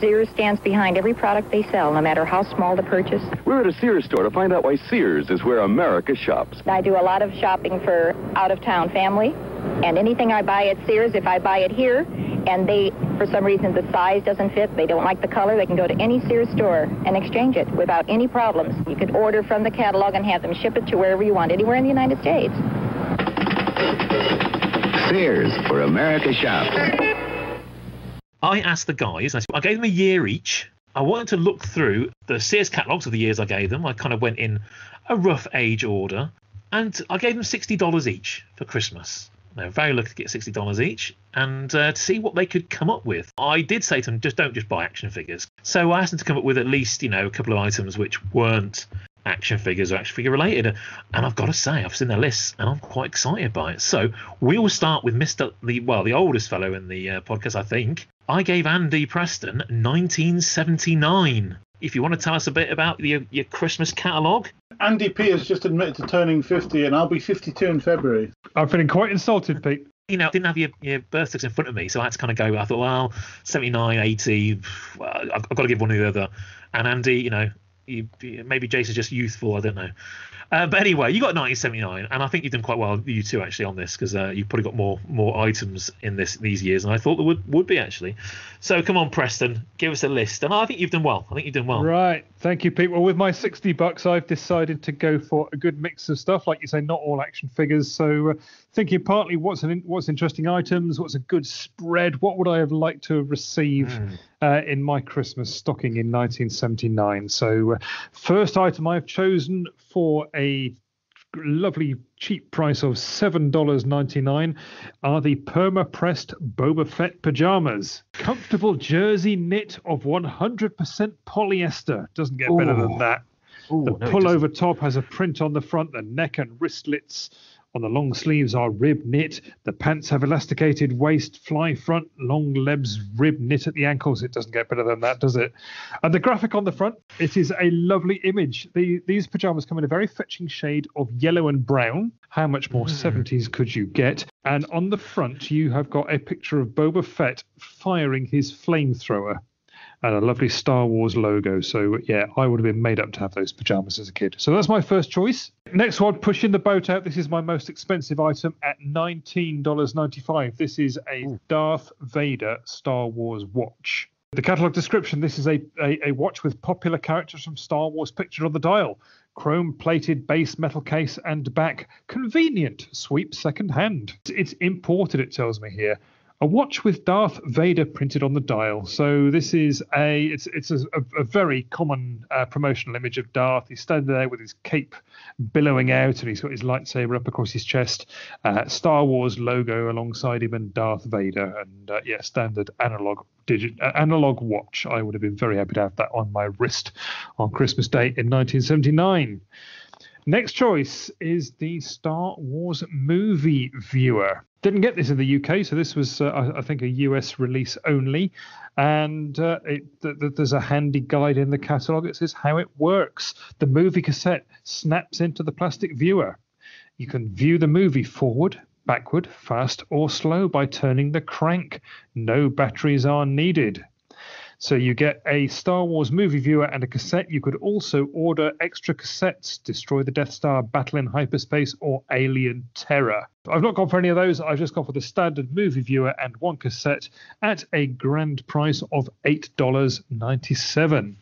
Sears stands behind every product they sell, no matter how small the purchase. We're at a Sears store to find out why Sears is where America shops. I do a lot of shopping for out-of-town family, and anything I buy at Sears, if I buy it here, and they, for some reason, the size doesn't fit, they don't like the color, they can go to any Sears store and exchange it without any problems. You could order from the catalog and have them ship it to wherever you want, anywhere in the United States. Sears, where America shops. I asked the guys, I gave them a year each. I wanted to look through the Sears catalogs of the years I gave them. I kind of went in a rough age order, and I gave them $60 each for Christmas. They were very lucky to get $60 each, and to see what they could come up with. I did say to them, don't just buy action figures. So I asked them to come up with at least, a couple of items which weren't action figures or action figure related. And I've got to say, I've seen their lists and I'm quite excited by it. So we will start with the oldest fellow in the podcast, I think. I gave Andy Preston 1979. If you want to tell us a bit about your Christmas catalogue. Andy P has just admitted to turning 50, and I'll be 52 in February. I'm feeling quite insulted, Pete. I didn't have your birthdays in front of me, so I had to kind of go, I thought, 79, 80, I've got to give one or the other. And Andy, maybe Jason's just youthful, I don't know. But anyway, you got 1979, and I think you've done quite well, you two, actually, on this, because you've probably got more items in these years than I thought there would be, actually. So come on, Preston, give us a list. And I think you've done well. Right. Thank you, Pete. Well, with my $60, I've decided to go for a good mix of stuff. Like you say, not all action figures. So thinking partly what's interesting items, what's a good spread, what would I have liked to receive in my Christmas stocking in 1979. So first item I've chosen for a lovely cheap price of $7.99 are the PermaPressed Boba Fett pajamas. Comfortable jersey knit of 100% polyester. Doesn't get better than that. Pullover top has a print on the front, the neck and wristlets. On the long sleeves are rib knit. The pants have elasticated waist, fly front, long legs, rib knit at the ankles. It doesn't get better than that, does it? And the graphic on the front, it is a lovely image. These pajamas come in a very fetching shade of yellow and brown. How much more 70s could you get? And on the front, you have got a picture of Boba Fett firing his flamethrower. And a lovely Star Wars logo. So, yeah, I would have been made up to have those pajamas as a kid. So that's my first choice. Next one, pushing the boat out. This is my most expensive item at $19.95. This is a Darth Vader Star Wars watch. The catalogue description, this is a watch with popular characters from Star Wars pictured on the dial. Chrome-plated base metal case and back. Convenient. Sweep second hand. It's imported, it tells me here. A watch with Darth Vader printed on the dial. So this is a very common promotional image of Darth. He's standing there with his cape billowing out, and he's got his lightsaber up across his chest. Star Wars logo alongside him, and Darth Vader. And standard analog watch. I would have been very happy to have that on my wrist on Christmas Day in 1979. Next choice is the Star Wars movie viewer. Didn't get this in the UK, so this was, I think, a US release only. And there's a handy guide in the catalogue. It says how it works. The movie cassette snaps into the plastic viewer. You can view the movie forward, backward, fast or slow by turning the crank. No batteries are needed. So you get a Star Wars movie viewer and a cassette. You could also order extra cassettes, Destroy the Death Star, Battle in Hyperspace, or Alien Terror. I've not gone for any of those. I've just gone for the standard movie viewer and one cassette at a grand price of $8.97.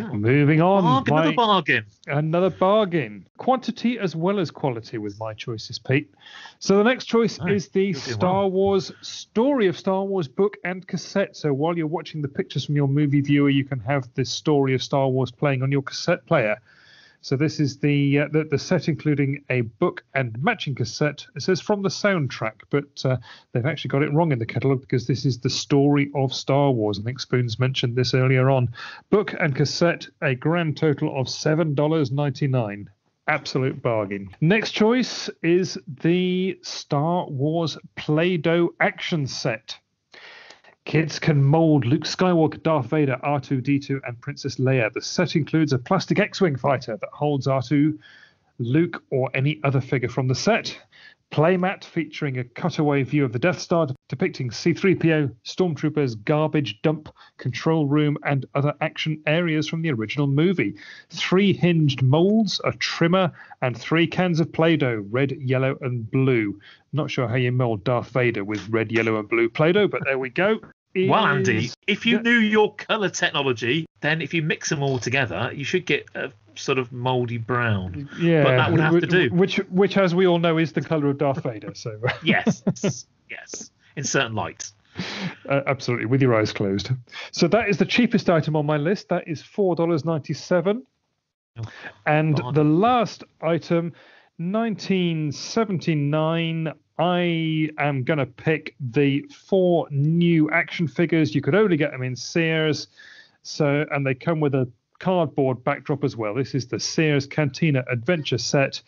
Oh. Moving on. Another bargain. Quantity as well as quality with my choices, Pete. So the next choice is the Star Wars Story of Star Wars book and cassette. So while you're watching the pictures from your movie viewer, you can have the Story of Star Wars playing on your cassette player. So this is the set, including a book and matching cassette. It says from the soundtrack, but they've actually got it wrong in the catalogue, because this is the Story of Star Wars. I think Spoons mentioned this earlier on. Book and cassette, a grand total of $7.99. Absolute bargain. Next choice is the Star Wars Play-Doh action set. Kids can mould Luke Skywalker, Darth Vader, R2-D2 and Princess Leia. The set includes a plastic X-Wing fighter that holds R2, Luke or any other figure from the set. playmat featuring a cutaway view of the Death Star depicting C-3PO, Stormtroopers, garbage dump, control room, and other action areas from the original movie. 3 hinged moulds, a trimmer, and 3 cans of Play-Doh, red, yellow, and blue. Not sure how you mould Darth Vader with red, yellow, and blue Play-Doh, but there we go. Well, Andy, if you knew your colour technology, then if you mix them all together, you should get a sort of mouldy brown. Yeah, but that would have to do. Which, as we all know, is the colour of Darth Vader. So yes, in certain lights. Absolutely, with your eyes closed. So that is the cheapest item on my list. That is $4.97, and the last item, 1979. I am going to pick the 4 new action figures. You could only get them in Sears. So, and they come with a cardboard backdrop as well. This is the Sears Cantina Adventure Set.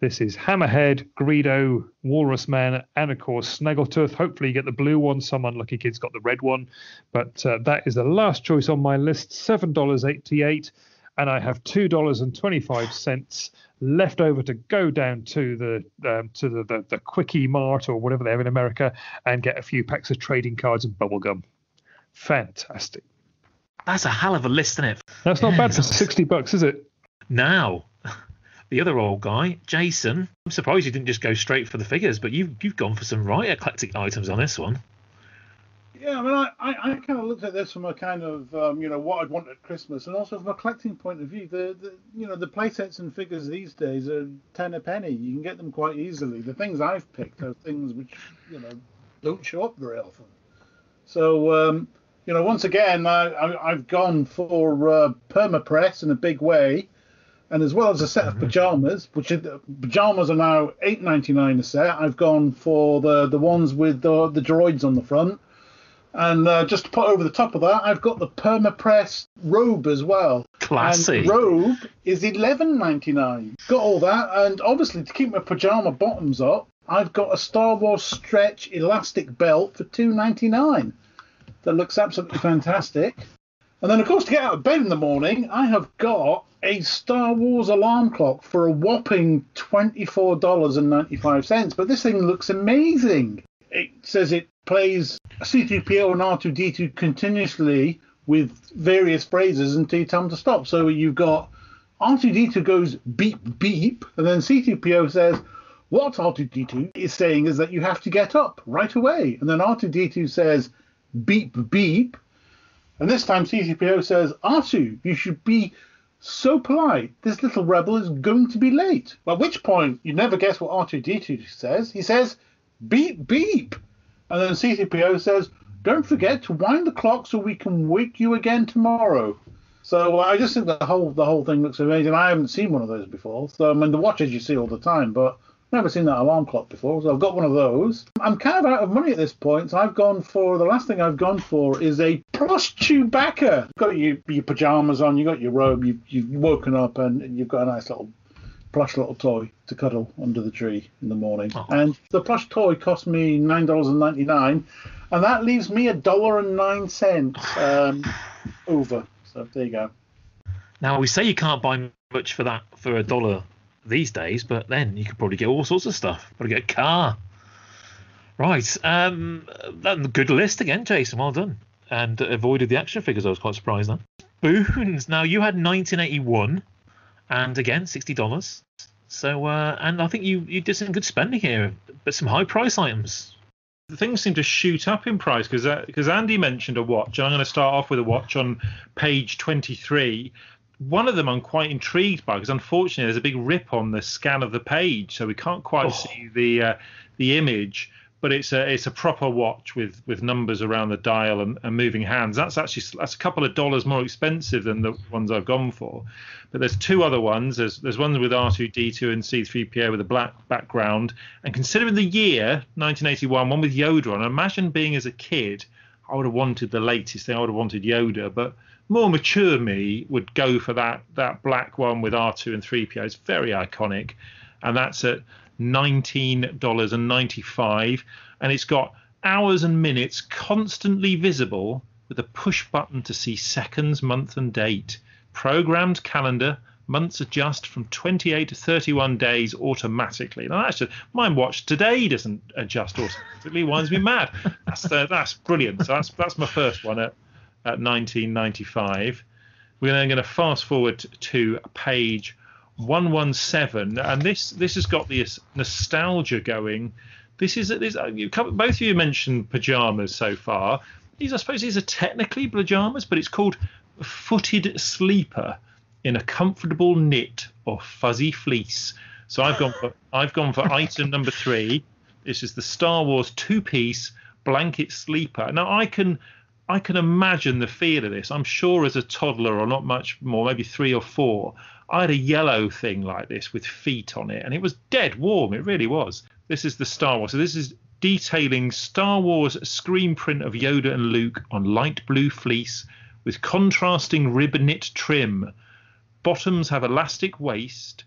This is Hammerhead, Greedo, Walrus Man, and of course Snaggletooth. Hopefully you get the blue one. Some unlucky kid's got the red one. But that is the last choice on my list, $7.88. And I have $2.25 left over to go down to the Quickie Mart or whatever they have in America and get a few packs of trading cards and bubblegum. Fantastic. That's a hell of a list, isn't it? That's not bad for $60, is it? Now, the other old guy, Jason. I'm surprised you didn't just go straight for the figures, but you've gone for some right eclectic items on this one. Yeah, I mean, I kind of looked at this from a kind of, what I'd want at Christmas, and also from a collecting point of view. The playsets and figures these days are 10 a penny. You can get them quite easily. The things I've picked are things which, don't show up very often. So, once again, I've gone for PermaPress in a big way, and as well as a set of pajamas, which pajamas are now $8.99 a set. I've gone for the ones with the droids on the front. And just to put over the top of that, I've got the PermaPress robe as well. Classy. And robe is $11.99. Got all that, and obviously to keep my pajama bottoms up, I've got a Star Wars stretch elastic belt for $2.99. That looks absolutely fantastic. And then, of course, to get out of bed in the morning, I have got a Star Wars alarm clock for a whopping $24.95. But this thing looks amazing. It says it plays C-3PO and R2-D2 continuously with various phrases until you tell them to stop. So you've got R2-D2 goes beep, beep, and then C-3PO says, what R2-D2 is saying is that you have to get up right away. And then R2-D2 says, beep, beep. And this time C-3PO says, R2, you should be so polite. This little rebel is going to be late. At which point, you never guess what R2-D2 says. He says, beep, beep. And then C-3PO says, don't forget to wind the clock so we can wake you again tomorrow. So I just think the whole thing looks amazing. I haven't seen one of those before. So, I mean, the watches you see all the time, but I've never seen that alarm clock before. So I've got one of those. I'm kind of out of money at this point. So I've gone for, the last thing I've gone for is a plus Chewbacca. You've got your pajamas on, you've got your robe, you've woken up, and you've got a nice little plush little toy to cuddle under the tree in the morning. Oh. And the plush toy cost me $9.99, and that leaves me $1.09 over. So there you go. Now, we say you can't buy much for that for $1 these days, but then you could probably get all sorts of stuff. Probably get a car. Right. That's a good list again, Jason. Well done. And avoided the action figures. I was quite surprised then. Boons. Now, you had 1981. And again, $60. So, and I think you did some good spending here, but some high price items. The things seem to shoot up in price because Andy mentioned a watch, and I'm going to start off with a watch on page 23. One of them I'm quite intrigued by because unfortunately there's a big rip on the scan of the page, so we can't quite see the image. But it's a proper watch with numbers around the dial and moving hands. That's a couple of dollars more expensive than the ones I've gone for. But there's 2 other ones. There's ones with R2-D2 and C-3PO with a black background. And considering the year, 1981, one with Yoda on. I imagine being as a kid, I would have wanted the latest thing. I would have wanted Yoda. But more mature me would go for that black one with R2 and 3PO. It's very iconic. And that's at $19.95, and it's got hours and minutes constantly visible with a push button to see seconds, month and date, programmed calendar, months adjust from 28 to 31 days automatically. Now that's just, my watch today doesn't adjust automatically. Winds me mad. That's brilliant. So that's my first one at 1995. We're then going to fast forward to page 117, and this has got this nostalgia going. Both of you mentioned pajamas so far. I suppose these are technically pajamas, but it's called footed sleeper in a comfortable knit or fuzzy fleece. So I've gone for item number 3. This is the Star Wars two-piece blanket sleeper. Now I can imagine the feel of this. I'm sure as a toddler, or not much more, maybe 3 or 4, I had a yellow thing like this with feet on it, and it was dead warm. It really was. This is the Star Wars. So this is detailing Star Wars screen print of Yoda and Luke on light blue fleece with contrasting ribbon knit trim. Bottoms have elastic waist,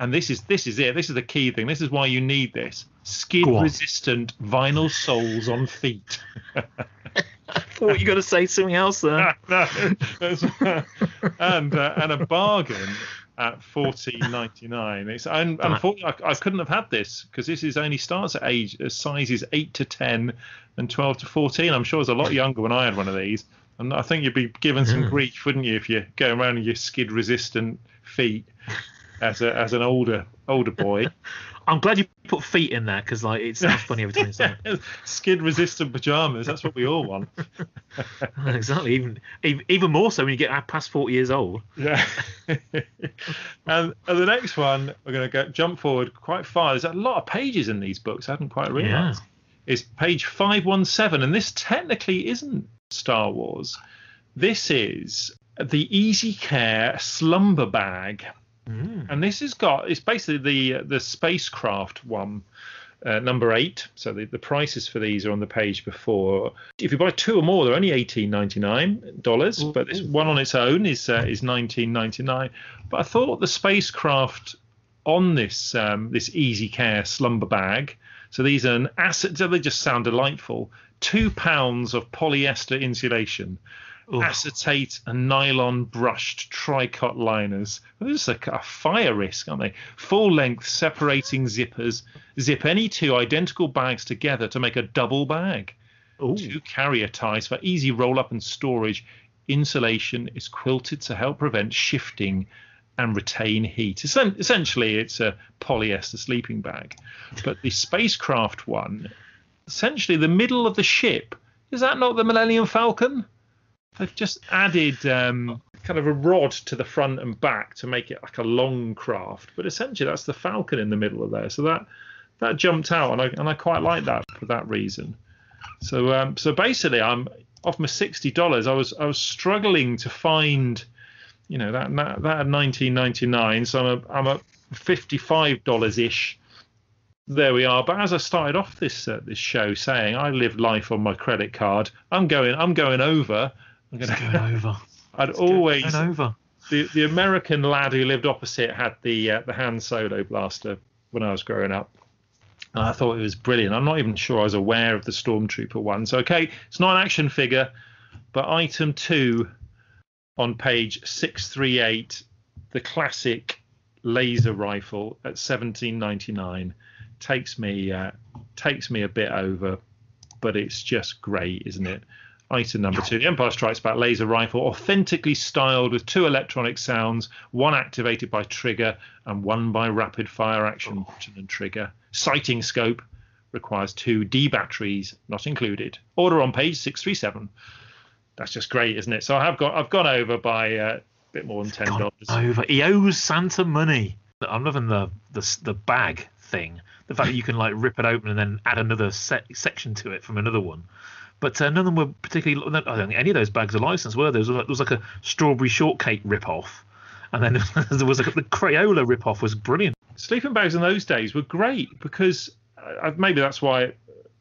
and this is it. This is the key thing. This is why you need this. Skid-resistant vinyl soles on feet. I thought you were going to say something else there. No. and a bargain at $14.99. It's unfortunately I couldn't have had this because this is only starts at sizes 8 to 10 and 12 to 14. I'm sure I was a lot younger when I had one of these, and I think you'd be given some grief, wouldn't you, if you're going around in your skid-resistant feet as an older boy. I'm glad you put feet in there because like it sounds funny every time you say it. Skid-resistant pajamas. That's what we all want. Exactly. Even more so when you get past 40 years old. Yeah. And the next one, we're going to jump forward quite far. There's a lot of pages in these books. I hadn't quite realised. Yeah. It's page 517, and this technically isn't Star Wars. This is the Easy Care Slumber Bag. And this has got, it's basically the spacecraft one, number 8. So the prices for these are on the page before. If you buy 2 or more, they're only $18.99, but this one on its own is $19.99. But I thought the spacecraft on this this Easy Care slumber bag. So these are an asset. So they just sound delightful. 2 pounds of polyester insulation. Oof. Acetate and nylon brushed tricot liners. They're just a fire risk, aren't they? Full length separating zippers. Zip any 2 identical bags together to make a double bag. Ooh. 2 carrier ties for easy roll up and storage. Insulation is quilted to help prevent shifting and retain heat. Essentially, it's a polyester sleeping bag. But the spacecraft one, essentially the middle of the ship, is that not the Millennium Falcon? They've just added kind of a rod to the front and back to make it like a long craft, but essentially that's the Falcon in the middle of there. So that jumped out, and I quite like that for that reason. So so basically, I'm off my $60. I was struggling to find, you know, that $19.99. So I'm at $55 ish. There we are. But as I started off this show saying, I lived life on my credit card. I'm going over. The American lad who lived opposite had the Han Solo blaster when I was growing up, and I thought it was brilliant. I'm not even sure I was aware of the Stormtrooper one. So okay, it's not an action figure, but item 2 on page 638, the classic laser rifle at $17.99 takes me a bit over, but it's just great, isn't it? Item number 2, the Empire Strikes Back laser rifle, authentically styled with 2 electronic sounds, one activated by trigger and one by rapid fire action button and trigger. Sighting scope requires 2 D batteries, not included. Order on page 637. That's just great, isn't it? So I've gone over by a bit more than $10. Over. He owes Santa money. I'm loving the bag thing. The fact that you can like rip it open and then add another section to it from another one. But none of them were particularly. I don't think any of those bags are licensed, were there? There was like a strawberry shortcake rip-off, and then there was the Crayola rip-off was brilliant. Sleeping bags in those days were great because maybe that's why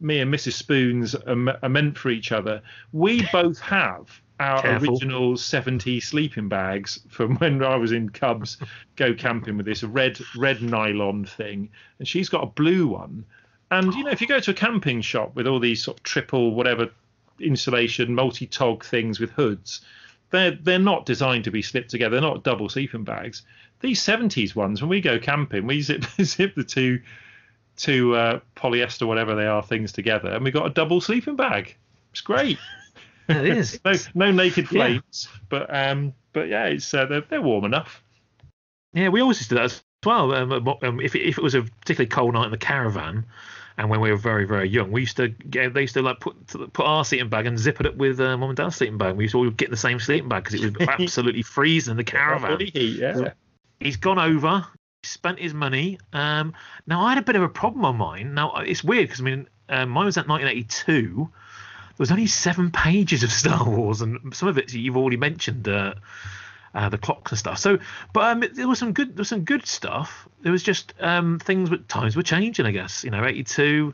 me and Mrs. Spoons are meant for each other. We both have our original 70s sleeping bags from when I was in Cubs, go camping with this red nylon thing, and she's got a blue one. And, you know, if you go to a camping shop with all these sort of triple whatever insulation, multi-tog things with hoods, they're not designed to be slipped together. They're not double sleeping bags. These 70s ones, when we go camping, we zip the two polyester, whatever they are, things together, and we got a double sleeping bag. It's great. It is. no naked flames, yeah. But yeah, it's they're warm enough. Yeah, we always used to do that as well. If it was a particularly cold night in the caravan, and when we were very, very young, we used to put our sleeping bag and zip it up with mum and dad's sleeping bag. We used to all get the same sleeping bag because it was absolutely freezing in the caravan. Yeah. He's gone over, spent his money. Now, I had a bit of a problem on mine. Now, it's weird because, I mean, mine was at 1982. There was only 7 pages of Star Wars, and some of it you've already mentioned, the clocks and stuff. So, but there was some good stuff. There was just things, but times were changing, I guess. You know, 82.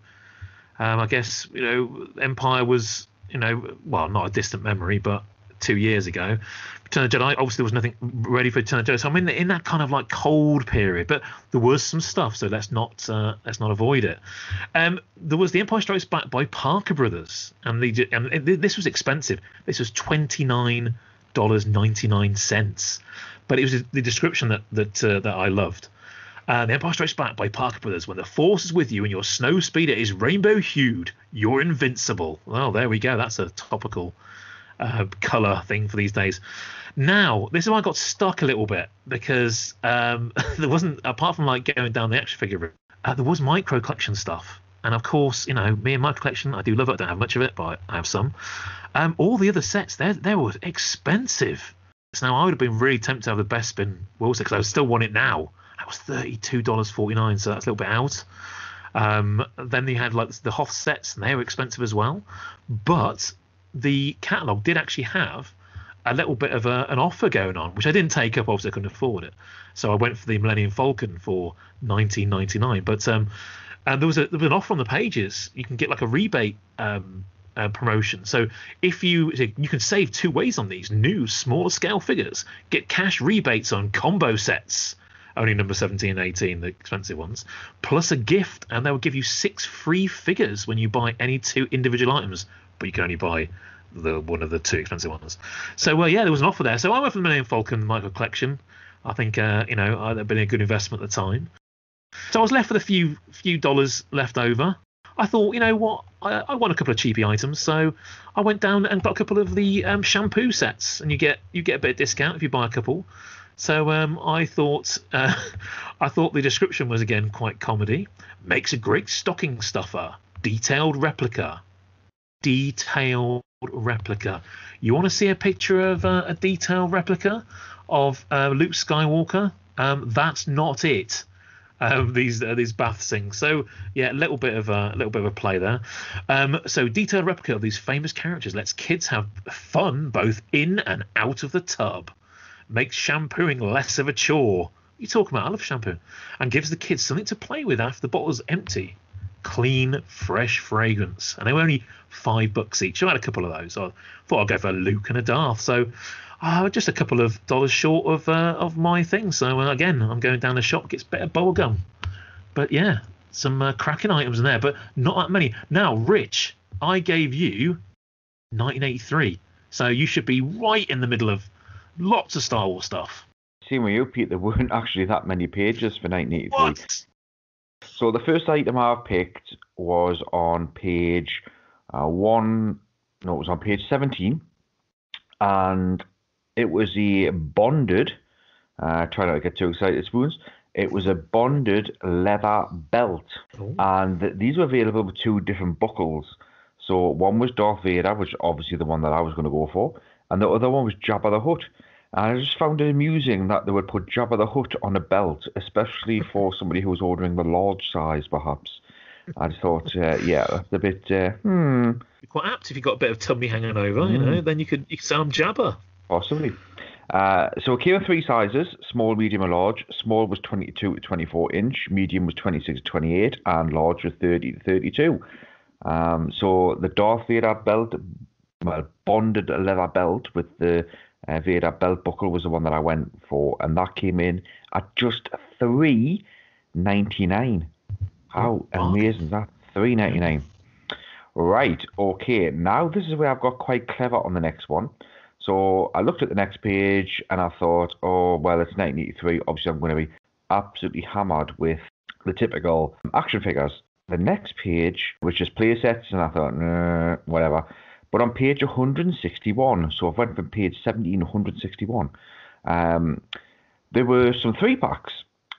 I guess, you know, Empire was, you know, well, not a distant memory, but 2 years ago. Return of the Jedi, obviously there was nothing ready for Return of the Jedi, so I'm in that kind of like cold period, but there was some stuff, so let's not avoid it. There was The Empire Strikes Back by Parker Brothers, and this was expensive. This was $29.99, but it was the description that I loved. The Empire Strikes Back by Parker Brothers. When the Force is with you and your snow speeder is rainbow-hued, you're invincible. Well, there we go. That's a topical color thing for these days. Now, this is where I got stuck a little bit, because there wasn't, apart from like going down the action figure route, there was micro collection stuff, and of course, you know, me and micro collection, I do love it. I don't have much of it, but I have some. All the other sets, they were expensive. So now I would have been really tempted to have the Best Spin Wilson, because I would still want it now. That was $32.49, so that's a little bit out. Then they had like the Hoth sets, and they were expensive as well, but the catalogue did actually have a little bit of an offer going on, which I didn't take up, obviously I couldn't afford it. So I went for the Millennium Falcon for $19.99. But and there was an offer on the pages. You can get like a rebate promotion. So you can save two ways on these new smaller scale figures. Get cash rebates on combo sets, only number 17 and 18, the expensive ones, plus a gift, and they will give you 6 free figures when you buy any 2 individual items. But you can only buy the one of the 2 expensive ones. So, well, yeah, there was an offer there. So I went for the Millennium Falcon micro collection. I think, you know, that had been a good investment at the time. So I was left with a few dollars left over. I thought, you know what, I want a couple of cheapy items. So I went down and got a couple of the shampoo sets, and you get a bit of discount if you buy a couple. So I thought the description was, again, quite comedy. Makes a great stocking stuffer. Detailed replica. You want to see a picture of a detailed replica of Luke Skywalker? That's not it. These bath sinks. So yeah, a little bit of a play there. So detailed replica of these famous characters lets kids have fun both in and out of the tub. Makes shampooing less of a chore. What are you talking about? I love shampoo. And gives the kids something to play with after the bottle's empty. Clean, fresh fragrance, and they were only $5 each. I had a couple of those. I thought I'd go for a Luke and a Darth. So just a couple of dollars short of my thing. So again, I'm going down the shop, gets better bubble gum. But yeah, some cracking items in there, but not that many. Now, Rich, I gave you 1983, so you should be right in the middle of lots of Star Wars stuff. Seeing with you, Pete, there weren't actually that many pages for 1983. What? So the first item I picked was on page it was on page 17, and it was a bonded, try not to get too excited, spoons. It was a bonded leather belt, and these were available with 2 different buckles. So one was Darth Vader, which obviously the one that I was going to go for, and the other one was Jabba the Hutt. And I just found it amusing that they would put Jabba the Hutt on a belt, especially for somebody who was ordering the large size, perhaps. I just thought, yeah, that's a bit, You're quite apt if you've got a bit of tummy hanging over, you know, then you could sound Jabba. Possibly. So it came in 3 sizes, small, medium, and large. Small was 22 to 24 inch, medium was 26 to 28, and large was 30 to 32. So the Darth Vader belt, well, bonded leather belt with the Vader belt buckle was the one that I went for, and that came in at just $3.99. How amazing is that? $3.99. Right, okay. Now this is where I've got quite clever on the next one. So I looked at the next page and I thought, oh, well, it's 1983. Obviously, I'm going to be absolutely hammered with the typical action figures. The next page, which is play sets, and I thought, nah, whatever. But on page 161, so I've went from page 17 to 161, there were some 3-packs.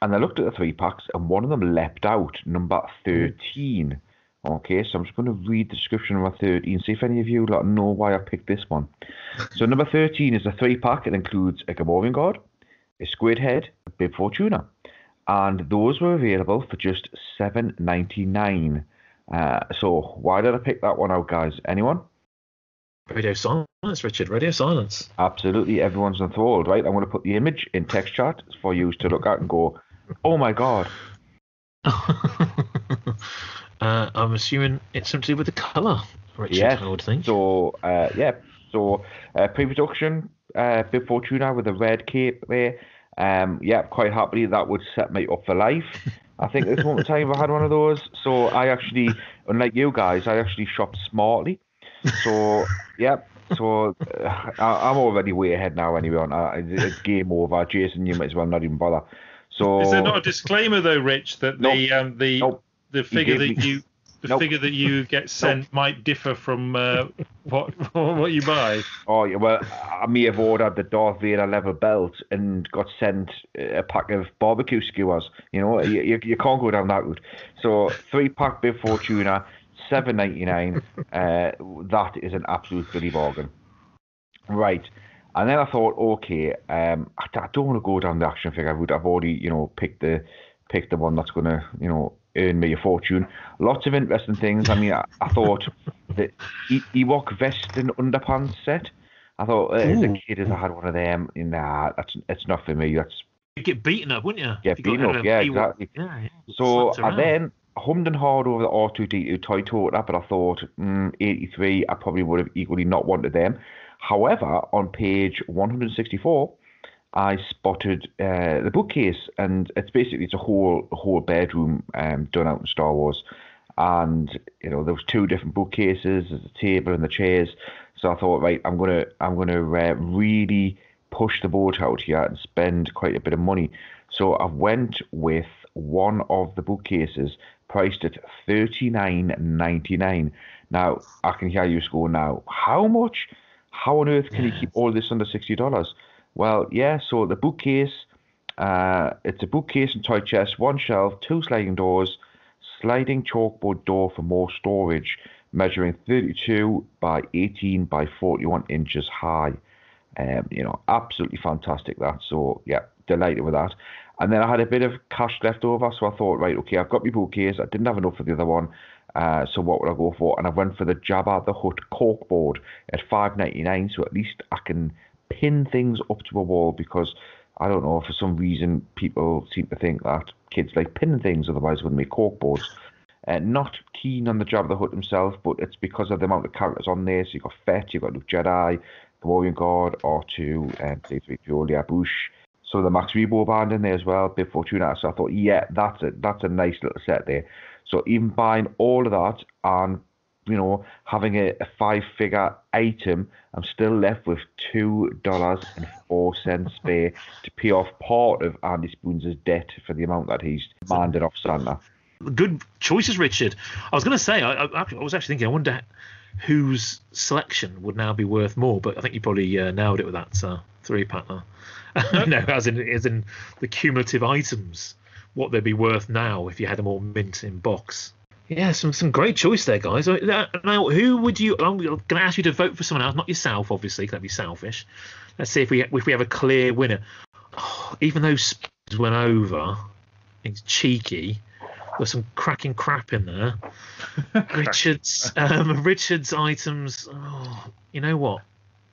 And I looked at the 3-packs, and one of them leapt out, number 13. Okay, so I'm just going to read the description of number 13, see if any of you like know why I picked this one. So number 13 is a 3-pack. It includes a Gamorrean Guard, a Squid Head, a Bib Fortuna. And those were available for just $7.99. So why did I pick that one out, guys? Anyone? Radio silence, Richard. Radio silence. Absolutely. Everyone's enthralled, right? I'm going to put the image in text chat for you to look at and go, oh, my God. I'm assuming it's simply with the colour, Richard, yes. I would think. So, so pre-production, Bib Fortuna with a red cape there. Quite happily, that would set me up for life. I think this one time I had one of those. So I actually, unlike you guys, I actually shopped smartly. So, I'm already way ahead now anyway. It's game over. Jason, you might as well not even bother. So, is there not a disclaimer, though, Rich, that the figure that you get sent might differ from what you buy? Oh yeah, well, I may have ordered the Darth Vader leather belt and got sent a pack of barbecue skewers. You know, you can't go down that route. So 3-pack Bib Fortuna, $7.99. That is an absolute bloody bargain, right? And then I thought, okay, I don't want to go down the action figure route. I've already, picked the one that's going to, earn me a fortune. Lots of interesting things. I mean, I thought the Ewok vest and underpants set. I thought, as a kid, if I had one of them, nah, it's not for me. That's, you'd get beaten up, wouldn't you? Yeah, beaten up. Yeah, exactly. Yeah, so I then hummed and hawed over the R2-D2 toy tote, but I thought, 83, I probably would have equally not wanted them. However, on page 164, I spotted the bookcase, and it's a whole bedroom done out in Star Wars, and there was 2 different bookcases, there's a table and the chairs. So I thought, right, I'm gonna really push the boat out here and spend quite a bit of money. So I went with one of the bookcases, priced at $39.99. Now I can hear you score now. How much? How on earth can you keep all this under $60? Well, yeah, so the bookcase, it's a bookcase and toy chest, 1 shelf, 2 sliding doors, sliding chalkboard door for more storage, measuring 32 by 18 by 41 inches high. Absolutely fantastic that. So, yeah, delighted with that. And then I had a bit of cash left over, so I thought, right, okay, I've got my bookcase. I didn't have enough for the other one, so what would I go for? And I went for the Jabba the Hutt corkboard at $5.99, so at least I can pin things up to a wall, because I don't know, for some reason people seem to think that kids like pinning things, otherwise wouldn't make corkboards. Not keen on the Jabba the Hutt himself, but it's because of the amount of characters on there. So you've got Fett, you've got Luke Jedi, Gamorrean Guard, R2, C-3PO, Bush. So the Max Rebo band in there as well, Bib Fortuna. So I thought, yeah, that's it. That's a nice little set there. So even buying all of that and having a 5-figure item, I'm still left with $2.04 spare to pay off part of Andy Spoons' debt for the amount that he's demanded off Santa. Good choices, Richard. I was going to say, I was actually thinking, I wonder whose selection would now be worth more, but I think you probably nailed it with that 3-pack now. No, as in the cumulative items, what they'd be worth now if you had them all mint in box. Yeah, some great choice there, guys. Now, who would you... I'm going to ask you to vote for someone else, not yourself, obviously, because that'd be selfish. Let's see if we have a clear winner. Oh, even though Spoons went over, it's cheeky. There's some cracking crap in there. Richard's items... Oh, you know what?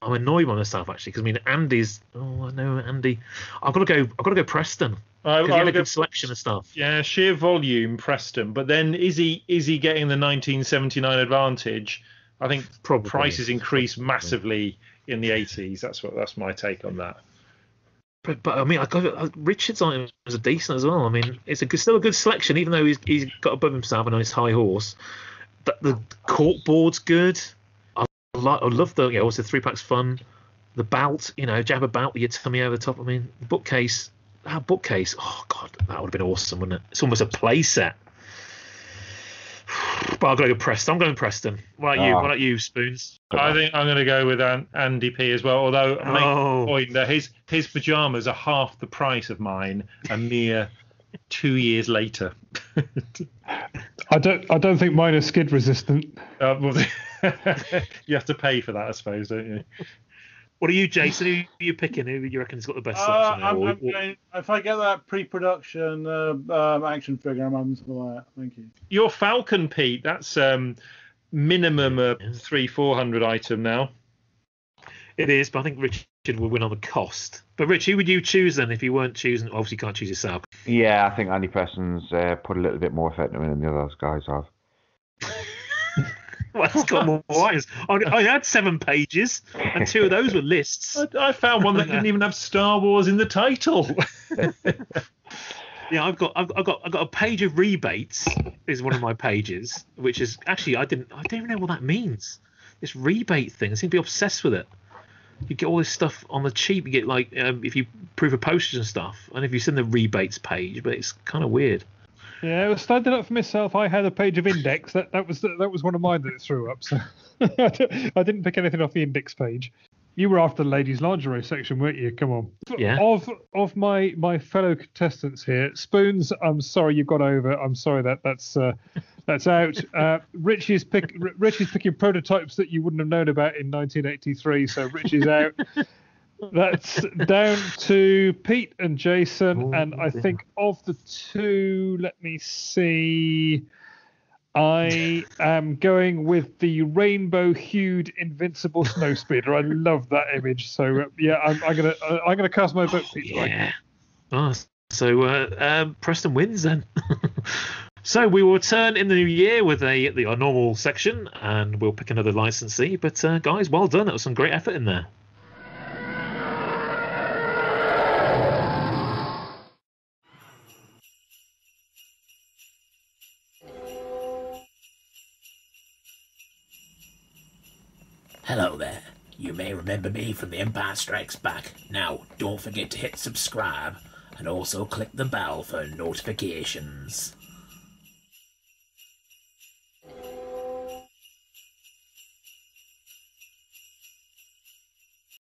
I'm annoyed by myself, actually, because, Andy's... Oh, I know, Andy. I've got to go Preston. Because he had a good selection of stuff. Yeah, sheer volume, Preston. But then is he getting the 1979 advantage? I think probably. Prices increased massively in the 80s. That's my take on that. But Richard's items are decent as well. It's still a good selection, even though he's got above himself and on his high horse. The corkboard's good. I love the 3-pack's fun. The belt, you know, Jabba belt with your tummy over the top. I mean, the bookcase, our bookcase. Oh, God, that would have been awesome, wouldn't it? It's almost a play set. But I'll go with Preston. I'm going Preston. Why not you? Why not you, Spoons? I think I'm going to go with Andy P as well, although I make the point that his pyjamas are half the price of mine a mere 2 years later. I don't think mine are skid resistant. Well, you have to pay for that, I suppose, don't you? What are you, Jason? Who are you picking? Who do you reckon's got the best selection? If I get that pre-production action figure, I'm having something like that. Thank you. Your Falcon, Pete. That's minimum a 300-400 item now. It is, but I think Richard will win on the cost. But Rich, who would you choose then if you weren't choosing? Obviously, you can't choose yourself. Yeah, I think Andy Preston's put a little bit more effort in than the other guys have. Well, it's got more items. I had 7 pages, and 2 of those were lists. I found one that didn't even have Star Wars in the title. Yeah, I've got a page of rebates. Is one of my pages, which is actually I don't even know what that means. This rebate thing. I seem to be obsessed with it. You get all this stuff on the cheap. You get like if you proof of postage and stuff, and if you send the rebates page, but it's kind of weird. Yeah, it was standing up for myself. I had a page of index. That was one of mine that it threw up. So I didn't pick anything off the index page. You were after the ladies' lingerie section, weren't you? Come on. Yeah. Of my fellow contestants here, Spoons, I'm sorry you got over. I'm sorry that's out. Richie's picking prototypes that you wouldn't have known about in 1983. So Richie's out. That's down to Pete and Jason. Ooh, and I think of the two, let me see, I am going with the rainbow-hued invincible snowspeeder. I love that image. So yeah, I'm gonna cast my vote. Pete. Yeah. Right. Oh, so Preston wins then. So we will return in the new year with our normal section, and we'll pick another licensee. But guys, well done. That was some great effort in there. Hello there. You may remember me from The Empire Strikes Back. Now, don't forget to hit subscribe and also click the bell for notifications.